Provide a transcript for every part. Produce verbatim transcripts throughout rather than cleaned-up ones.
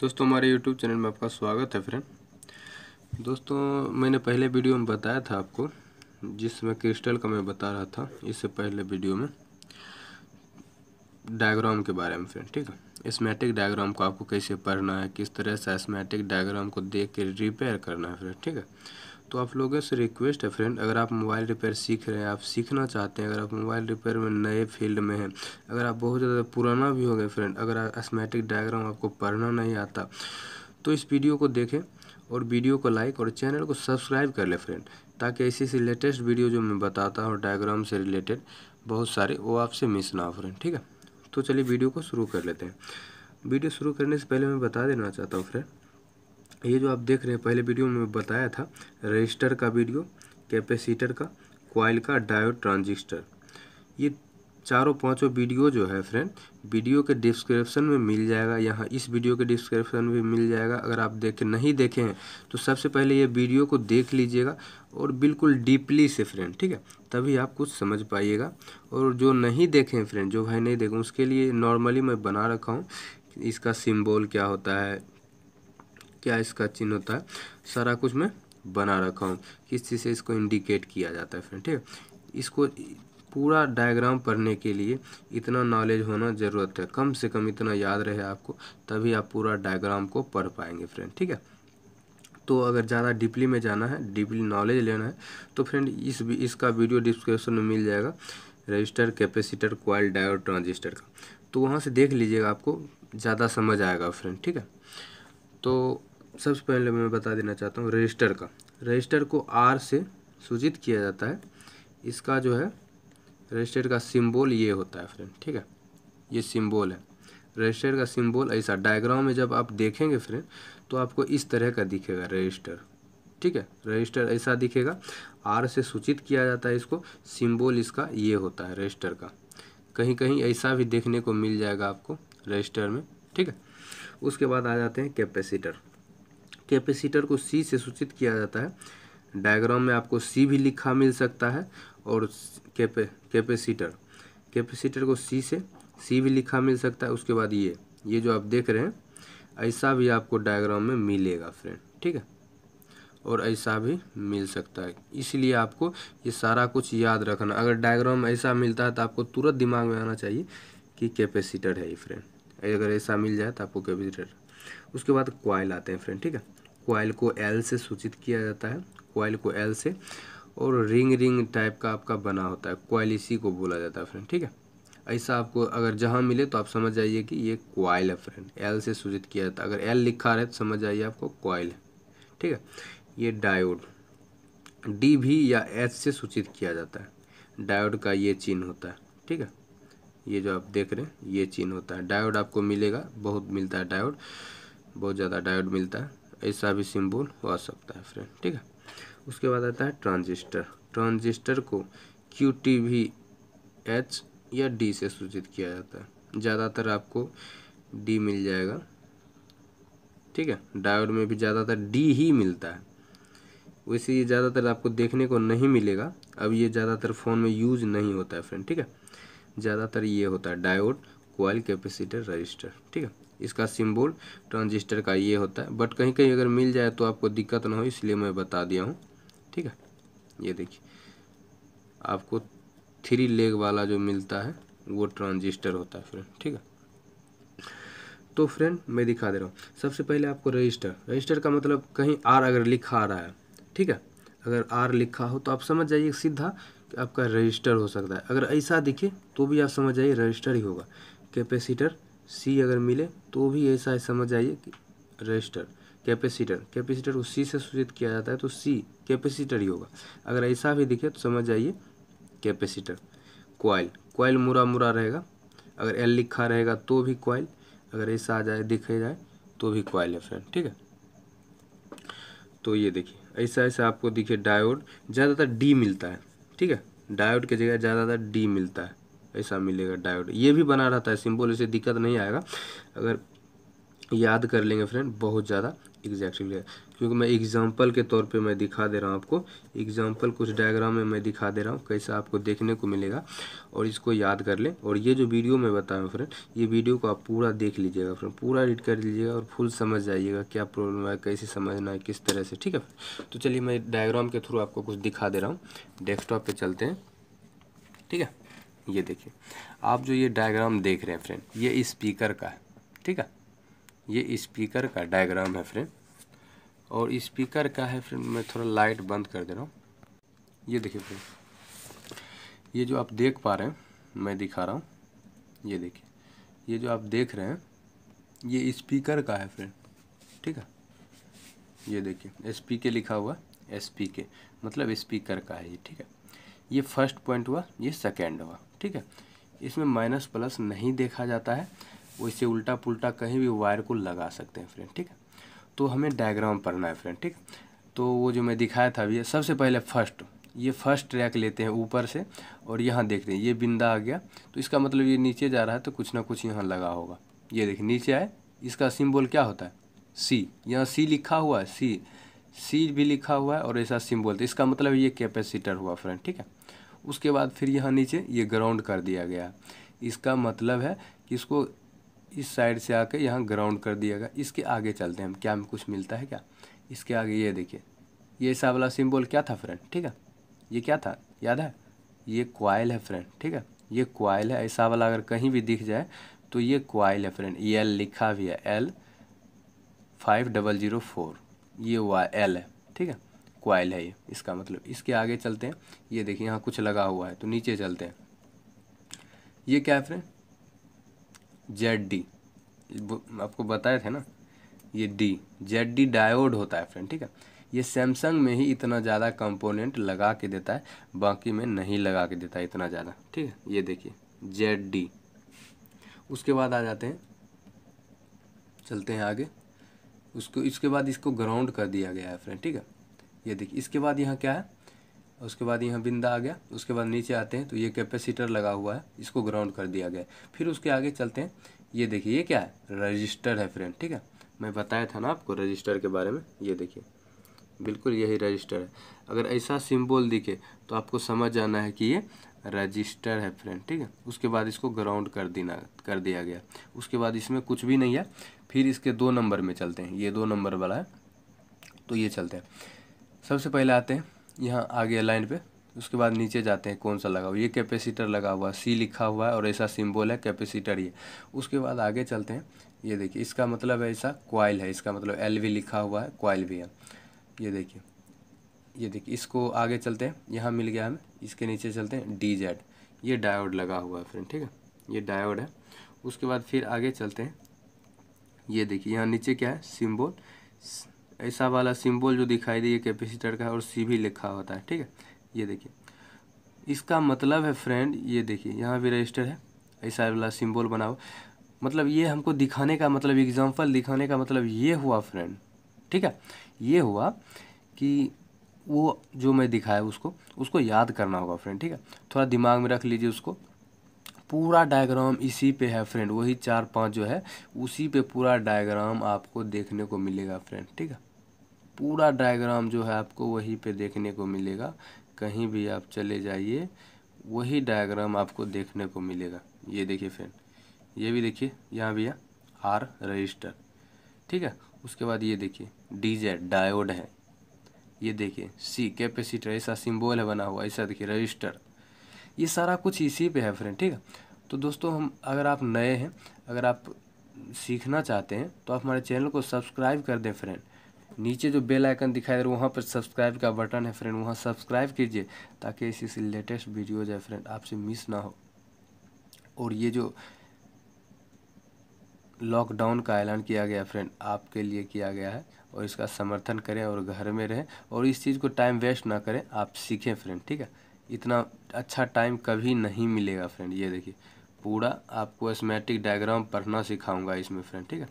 दोस्तों हमारे YouTube channel में आपका स्वागत है फ्रेंड। दोस्तों मैंने पहले वीडियो में बताया था आपको, जिसमें क्रिस्टल का मैं बता रहा था इससे पहले वीडियो में, डायग्राम के बारे में फ्रेंड। ठीक है, एसमेटिक डायग्राम को आपको कैसे पढ़ना है, किस तरह से एसमेटिक डायग्राम को देख के रिपेयर करना है फ्रेंड। ठीक है, तो आप लोगों से रिक्वेस्ट है फ्रेंड, अगर आप मोबाइल रिपेयर सीख रहे हैं, आप सीखना चाहते हैं, अगर आप मोबाइल रिपेयर में नए फील्ड में हैं, अगर आप बहुत ज़्यादा पुराना भी हो गए फ्रेंड, अगर एसमेटिक डायग्राम आपको पढ़ना नहीं आता, तो इस वीडियो को देखें और वीडियो को लाइक और चैनल को सब्सक्राइब कर ले फ्रेंड, ताकि ऐसी ऐसी लेटेस्ट वीडियो जो मैं बताता हूँ डायग्राम से रिलेटेड बहुत सारे, वो आपसे मिस ना हो फ्रेंड। ठीक है, तो चलिए वीडियो को शुरू कर लेते हैं। वीडियो शुरू करने से पहले मैं बता देना चाहता हूँ फ्रेंड, ये जो आप देख रहे हैं पहले वीडियो में बताया था, रजिस्टर का वीडियो, कैपेसिटर का, कॉइल का, डायोड, ट्रांजिस्टर, ये चारों पांचों वीडियो जो है फ्रेंड वीडियो के डिस्क्रिप्शन में मिल जाएगा, यहाँ इस वीडियो के डिस्क्रिप्शन में मिल जाएगा। अगर आप देखे नहीं देखे हैं तो सबसे पहले ये वीडियो को देख लीजिएगा और बिल्कुल डीपली से फ्रेंड। ठीक है, तभी आप कुछ समझ पाइएगा। और जो नहीं देखे हैं फ्रेंड, जो भाई नहीं देखें, उसके लिए नॉर्मली मैं बना रखा हूँ, इसका सिम्बॉल क्या होता है, क्या इसका चिन्ह होता है, सारा कुछ मैं बना रखा हूँ, किस चीज़ से इसको इंडिकेट किया जाता है फ्रेंड। ठीक है, इसको पूरा डायग्राम पढ़ने के लिए इतना नॉलेज होना ज़रूरत है, कम से कम इतना याद रहे आपको, तभी आप पूरा डायग्राम को पढ़ पाएंगे फ्रेंड। ठीक है, तो अगर ज़्यादा डीपली में जाना है, डीपली नॉलेज लेना है, तो फ्रेंड इस इसका वीडियो डिस्क्रिप्शन में मिल जाएगा, register, capacitor, coil, diode, transistor का, तो वहाँ से देख लीजिएगा, आपको ज़्यादा समझ आएगा फ्रेंड। ठीक है, तो सबसे पहले मैं बता देना चाहता हूँ रजिस्टर का, रजिस्टर को आर से सूचित किया जाता है, इसका जो है रजिस्टर का सिंबल ये होता है फ्रेंड। ठीक है, ये सिंबल है रजिस्टर का, सिंबल ऐसा डायग्राम में जब आप देखेंगे फ्रेंड तो आपको इस तरह का दिखेगा रजिस्टर। ठीक है, रजिस्टर ऐसा दिखेगा, आर से सूचित किया जाता है इसको, सिंबल इसका ये होता है रजिस्टर का, कहीं कहीं ऐसा भी देखने को मिल जाएगा आपको रजिस्टर में। ठीक है, उसके बाद आ जाते हैं कैपेसिटर, कैपेसिटर को सी से सूचित किया जाता है, डायग्राम में आपको सी भी लिखा मिल सकता है, और कैपे कैपेसिटर कैपेसिटर को सी से सी भी लिखा मिल सकता है। उसके बाद ये ये जो आप देख रहे हैं ऐसा भी आपको डायग्राम में मिलेगा फ्रेंड। ठीक है, और ऐसा भी मिल सकता है, इसलिए आपको ये सारा कुछ याद रखना। अगर डायग्राम ऐसा मिलता है तो आपको तुरंत दिमाग में आना चाहिए कि कैपेसिटर है ये फ्रेंड, अगर ऐसा मिल जाए तो आपको कैपेसिटर। उसके बाद कॉइल आते हैं फ्रेंड। ठीक है, कॉइल को एल से सूचित किया जाता है, कॉइल को एल से, और रिंग रिंग टाइप का आपका बना होता है, कॉइल इसी को बोला जाता है फ्रेंड। ठीक है, ऐसा आपको अगर जहाँ मिले तो आप समझ जाइए कि ये कॉइल है फ्रेंड, एल से सूचित किया जाता है, अगर एल लिखा रहे तो समझ जाइए आपको कॉइल है। ठीक है, ये डायोड, डी भी या एच से सूचित किया जाता है, डायोड का ये चिन्ह होता है। ठीक है, ये जो आप देख रहे हैं ये चिन्ह होता है, डायोड आपको मिलेगा, बहुत मिलता है डायोड, बहुत ज़्यादा डायोड मिलता है, ऐसा भी सिंबल हो सकता है फ्रेंड। ठीक है, उसके बाद आता है ट्रांजिस्टर, ट्रांजिस्टर को क्यू टी भी एच या डी से सूचित किया जाता है, ज़्यादातर आपको डी मिल जाएगा। ठीक है, डायोड में भी ज़्यादातर डी ही मिलता है, वैसे ये ज़्यादातर आपको देखने को नहीं मिलेगा, अब ये ज़्यादातर फ़ोन में यूज नहीं होता है फ्रेंड। ठीक है, ज़्यादातर ये होता है डायोड, कॉइल, कैपेसिटर, रजिस्टर। ठीक है, इसका सिंबल ट्रांजिस्टर का ये होता है, बट कहीं कहीं अगर मिल जाए तो आपको दिक्कत ना हो, इसलिए मैं बता दिया हूँ। ठीक है, ये देखिए आपको थ्री लेग वाला जो मिलता है वो ट्रांजिस्टर होता है फ्रेंड। ठीक है, तो फ्रेंड मैं दिखा दे रहा हूँ, सबसे पहले आपको रजिस्टर, रजिस्टर का मतलब कहीं आर अगर लिखा आ रहा है, ठीक है, अगर आर लिखा हो तो आप समझ जाइए सीधा आपका रजिस्टर हो सकता है, अगर ऐसा दिखे तो भी आप समझ जाइए रजिस्टर ही होगा। कैपेसिटर सी अगर मिले तो भी ऐसा समझ आइए कि रजिस्टर। कैपेसिटर कैपेसिटर को सी से सूचित किया जाता है तो सी कैपेसिटर ही होगा, अगर ऐसा भी दिखे तो समझ आइए कैपेसिटर। कॉइल कॉइल मुरा मुरा रहेगा, अगर एल लिखा रहेगा तो भी कॉइल, अगर ऐसा आ जाए दिखे जाए तो भी कॉइल है फ्रेंड। ठीक है, तो ये देखिए ऐसा ऐसा आपको दिखे, डायोड ज़्यादातर डी मिलता है। ठीक है, डायोड की जगह ज़्यादातर डी मिलता है, ऐसा मिलेगा डायोड, ये भी बना रहता है सिंबल, इसे दिक्कत नहीं आएगा। अगर याद कर लेंगे फ्रेंड, बहुत ज़्यादा एग्जैक्टली, क्योंकि मैं एग्जांपल के तौर पे मैं दिखा दे रहा हूँ आपको, एग्जांपल कुछ डायग्राम में मैं दिखा दे रहा हूँ कैसा आपको देखने को मिलेगा, और इसको याद कर लें। और ये जो वीडियो मैं बताया फ्रेंड, ये वीडियो को आप पूरा देख लीजिएगा फ्रेंड, पूरा रीड कर लीजिएगा और फुल समझ जाइएगा क्या प्रॉब्लम है, कैसे समझना है, किस तरह से, ठीक है। तो चलिए मैं डायग्राम के थ्रू आपको कुछ दिखा दे रहा हूँ, डेस्कटॉप पर चलते हैं, ठीक है। ये देखिए आप जो ये डायग्राम देख रहे हैं फ्रेंड, ये स्पीकर का है, ठीक है, ये स्पीकर का डायग्राम है फ्रेंड, और स्पीकर का है फ्रेंड, मैं थोड़ा लाइट बंद कर दे रहा हूँ। ये देखिए फ्रेंड, ये जो आप देख पा रहे हैं मैं दिखा रहा हूँ, ये देखिए, ये जो आप देख रहे हैं ये स्पीकर का है फ्रेंड, ठीक है। ये देखिए एस पी के लिखा हुआ, एस पी के मतलब स्पीकर का है ये, ठीक है। ये फर्स्ट पॉइंट हुआ, ये सेकेंड हुआ, ठीक है। इसमें माइनस प्लस नहीं देखा जाता है, वैसे उल्टा पुल्टा कहीं भी वायर को लगा सकते हैं फ्रेंड, ठीक है। तो हमें डायग्राम पढ़ना है फ्रेंड, ठीक। तो वो जो मैं दिखाया था अभी, सबसे पहले फर्स्ट, ये फर्स्ट ट्रैक लेते हैं ऊपर से, और यहाँ देखते हैं ये बिंदा आ गया, तो इसका मतलब ये नीचे जा रहा है, तो कुछ ना कुछ यहाँ लगा होगा। ये देखिए नीचे आए, इसका सिम्बोल क्या होता है, सी, यहाँ सी लिखा हुआ है, सी सी भी लिखा हुआ है और ऐसा सिम्बोल, तो इसका मतलब ये कैपेसिटर हुआ फ्रेंड, ठीक है। उसके बाद फिर यहाँ नीचे ये ग्राउंड कर दिया गया, इसका मतलब है कि इसको इस साइड से आके यहाँ ग्राउंड कर दिया गया। इसके आगे चलते हैं हम, क्या हमें कुछ मिलता है क्या, इसके आगे ये देखिए ये ऐसा वाला सिम्बोल क्या था फ्रेंड, ठीक है। ये क्या था याद है, ये कॉइल है फ्रेंड, ठीक है, ये कॉइल है, ऐसा वाला अगर कहीं भी दिख जाए तो ये कॉइल है फ्रेंड। ये एल लिखा भी है, L five double zero four, ये वाई एल है, ठीक है, कॉइल है ये, इसका मतलब। इसके आगे चलते हैं, ये देखिए यहाँ कुछ लगा हुआ है, तो नीचे चलते हैं, ये क्या है फ्रेंड, जेड डी, आपको बताए थे ना, ये डी जेड डी डायोड होता है फ्रेंड, ठीक है। ये सैमसंग में ही इतना ज़्यादा कंपोनेंट लगा के देता है, बाकी में नहीं लगा के देता है इतना ज़्यादा, ठीक है। ये देखिए जेड डी। उसके बाद आ जाते हैं, चलते हैं आगे, उसको इसके बाद इसको ग्राउंड कर दिया गया है फ्रेंड, ठीक है। ये देखिए इसके बाद यहाँ क्या है, उसके बाद यहाँ बिंदा आ गया, उसके बाद नीचे आते हैं तो ये कैपेसिटर लगा हुआ है, इसको ग्राउंड कर दिया गया। फिर उसके आगे चलते हैं, ये देखिए ये क्या है, रजिस्टर है फ्रेंड, ठीक है। मैं बताया था ना आपको रजिस्टर के बारे में, ये देखिए बिल्कुल यही रजिस्टर है। अगर ऐसा सिंबल दिखे तो आपको समझ जाना है कि ये रजिस्टर है फ्रेंड, ठीक है। उसके बाद इसको ग्राउंड कर देना कर दिया गया, उसके बाद इसमें कुछ भी नहीं है। फिर इसके दो नंबर में चलते हैं, ये दो नंबर वाला है, तो ये चलते हैं। सबसे पहले आते हैं यहाँ आगे लाइन पे, उसके बाद नीचे जाते हैं, कौन सा लगा हुआ, ये कैपेसिटर लगा हुआ, सी लिखा हुआ है और ऐसा सिंबल है कैपेसिटर ये। उसके बाद आगे चलते हैं, ये देखिए इसका मतलब है ऐसा कॉइल है, इसका मतलब एल भी लिखा हुआ है, कॉइल भी है। ये देखिए ये देखिए इसको आगे चलते हैं, यहाँ मिल गया हमें। इसके नीचे चलते हैं, डी जेड, ये डायोड लगा हुआ है फ्रेंड, ठीक है, ये डायोड है। उसके बाद फिर आगे चलते हैं, ये देखिए यहाँ नीचे क्या है, सिम्बोल, ऐसा वाला सिंबल जो दिखाई दे, ये कैपेसिटर का है और सी भी लिखा होता है, ठीक है। ये देखिए इसका मतलब है फ्रेंड, ये देखिए यहाँ भी रजिस्टर है, ऐसा वाला सिंबल बना हुआ, मतलब ये हमको दिखाने का मतलब, एग्जांपल दिखाने का मतलब ये हुआ फ्रेंड, ठीक है। ये हुआ कि वो जो मैं दिखाया उसको उसको याद करना होगा फ्रेंड, ठीक है। थोड़ा दिमाग में रख लीजिए उसको, पूरा डायग्राम इसी पे है फ्रेंड, वही चार पांच जो है उसी पे पूरा डायग्राम आपको देखने को मिलेगा फ्रेंड, ठीक है। पूरा डायग्राम जो है आपको वही पे देखने को मिलेगा, कहीं भी आप चले जाइए वही डायग्राम आपको देखने को मिलेगा। ये देखिए फ्रेंड, ये भी देखिए यहाँ भी है, आर रजिस्टर, ठीक है। उसके बाद ये देखिए डी जेड डायोड है, ये देखिए सी कैपेसिटर, ऐसा सिम्बोल है बना हुआ, ऐसा देखिए रजिस्टर, ये सारा कुछ इसी पे है फ्रेंड, ठीक है। तो दोस्तों हम, अगर आप नए हैं, अगर आप सीखना चाहते हैं तो आप हमारे चैनल को सब्सक्राइब कर दें फ्रेंड। नीचे जो बेल आइकन दिखाई दे रहा है वहाँ पर सब्सक्राइब का बटन है फ्रेंड, वहाँ सब्सक्राइब कीजिए ताकि इसी से लेटेस्ट वीडियोज है फ्रेंड आपसे मिस ना हो। और ये जो लॉकडाउन का ऐलान किया गया फ्रेंड आपके लिए किया गया है, और इसका समर्थन करें और घर में रहें और इस चीज़ को टाइम वेस्ट ना करें, आप सीखें फ्रेंड, ठीक है। इतना अच्छा टाइम कभी नहीं मिलेगा फ्रेंड। ये देखिए पूरा आपको एसमेटिक डायग्राम पढ़ना सिखाऊंगा इसमें फ्रेंड, ठीक है।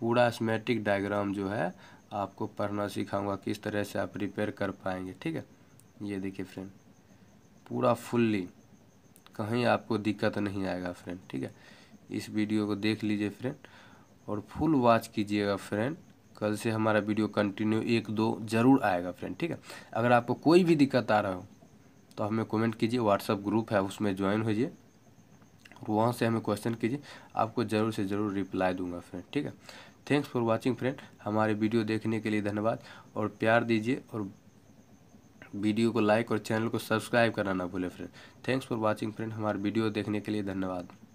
पूरा एसमेटिक डायग्राम जो है आपको पढ़ना सिखाऊंगा, किस तरह से आप रिपेयर कर पाएंगे, ठीक है। ये देखिए फ्रेंड पूरा फुल्ली, कहीं आपको दिक्कत नहीं आएगा फ्रेंड, ठीक है। इस वीडियो को देख लीजिए फ्रेंड, और फुल वॉच कीजिएगा फ्रेंड। कल से हमारा वीडियो कंटिन्यू एक दो ज़रूर आएगा फ्रेंड, ठीक है। अगर आपको कोई भी दिक्कत आ रहा हो तो हमें कमेंट कीजिए, व्हाट्सअप ग्रुप है उसमें ज्वाइन होइए और वहाँ से हमें क्वेश्चन कीजिए, आपको ज़रूर से ज़रूर रिप्लाई दूंगा फ्रेंड, ठीक है। थैंक्स फॉर वाचिंग फ्रेंड, हमारे वीडियो देखने के लिए धन्यवाद और प्यार दीजिए और वीडियो को लाइक और चैनल को सब्सक्राइब करना ना भूलें friend. Thanks for watching friend, हमारे वीडियो देखने के लिए धन्यवाद।